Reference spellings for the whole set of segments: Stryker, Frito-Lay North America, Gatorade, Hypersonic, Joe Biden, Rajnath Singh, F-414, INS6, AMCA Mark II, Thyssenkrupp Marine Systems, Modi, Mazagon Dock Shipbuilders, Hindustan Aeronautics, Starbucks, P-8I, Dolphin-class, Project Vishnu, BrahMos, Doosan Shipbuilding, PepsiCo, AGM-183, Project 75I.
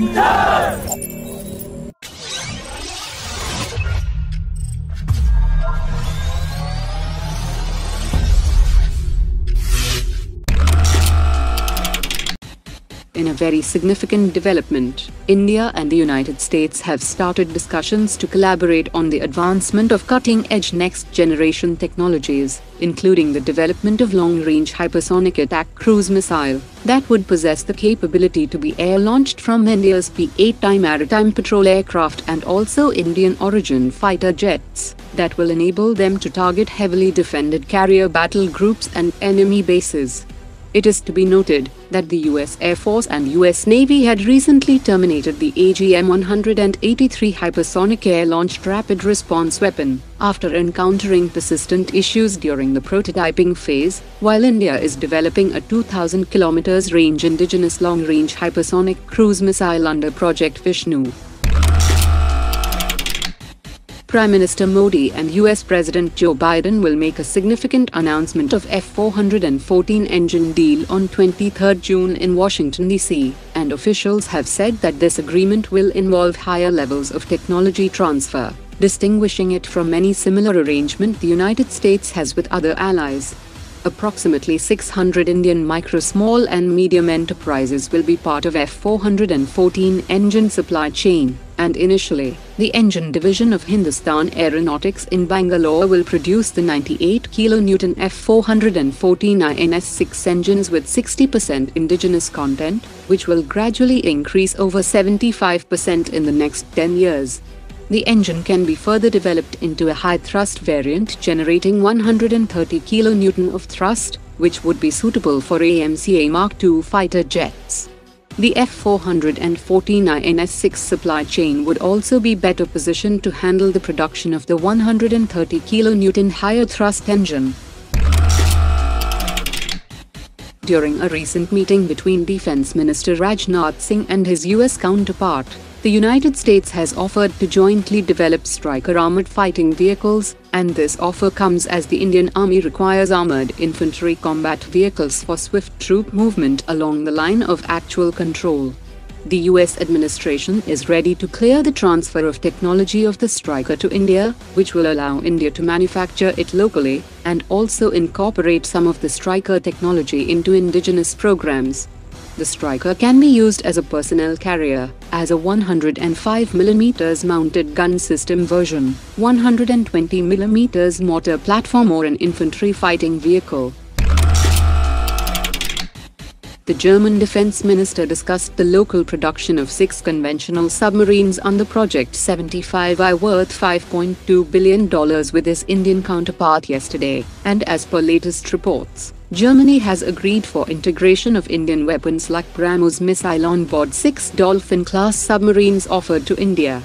Yes! In a very significant development, India and the United States have started discussions to collaborate on the advancement of cutting-edge next-generation technologies, including the development of long-range hypersonic attack cruise missile that would possess the capability to be air-launched from India's P-8I maritime patrol aircraft and also Indian-origin fighter jets that will enable them to target heavily defended carrier battle groups and enemy bases. It is to be noted that the US Air Force and US Navy had recently terminated the AGM-183 hypersonic air-launched rapid response weapon, after encountering persistent issues during the prototyping phase, while India is developing a 2,000 km range indigenous long-range hypersonic cruise missile under Project Vishnu. Prime Minister Modi and US President Joe Biden will make a significant announcement of F-414 engine deal on 23 June in Washington, D.C., and officials have said that this agreement will involve higher levels of technology transfer, distinguishing it from any similar arrangement the United States has with other allies. Approximately 600 Indian micro, small and medium enterprises will be part of F-414 engine supply chain, and initially, the engine division of Hindustan Aeronautics in Bangalore will produce the 98 kN F-414 INS6 engines with 60% indigenous content, which will gradually increase over 75% in the next 10 years. The engine can be further developed into a high-thrust variant generating 130 kN of thrust, which would be suitable for AMCA Mark II fighter jets. The F-414 INS6 supply chain would also be better positioned to handle the production of the 130 kN higher thrust engine. During a recent meeting between Defense Minister Rajnath Singh and his US counterpart, the United States has offered to jointly develop Stryker armored fighting vehicles, and this offer comes as the Indian Army requires armored infantry combat vehicles for swift troop movement along the line of actual control. The US administration is ready to clear the transfer of technology of the Stryker to India, which will allow India to manufacture it locally, and also incorporate some of the Stryker technology into indigenous programs. The Stryker can be used as a personnel carrier, as a 105mm mounted gun system version, 120mm mortar platform or an infantry fighting vehicle. The German defense minister discussed the local production of 6 conventional submarines under Project 75I worth $5.2 billion with his Indian counterpart yesterday, and as per latest reports, Germany has agreed for integration of Indian weapons like BrahMos missile on board 6 Dolphin-class submarines offered to India.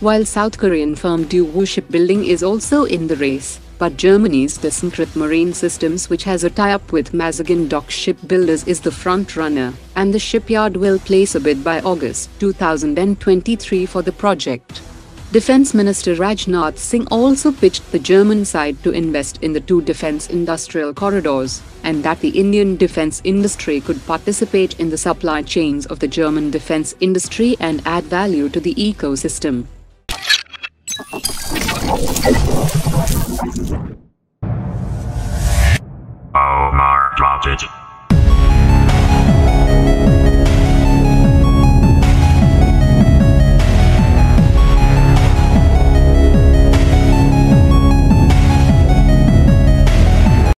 While South Korean firm Doosan Shipbuilding is also in the race, but Germany's Thyssenkrupp Marine Systems, which has a tie-up with Mazagon Dock Shipbuilders, is the front-runner, and the shipyard will place a bid by August 2023 for the project. Defense Minister Rajnath Singh also pitched the German side to invest in the 2 defense industrial corridors, and that the Indian defense industry could participate in the supply chains of the German defense industry and add value to the ecosystem.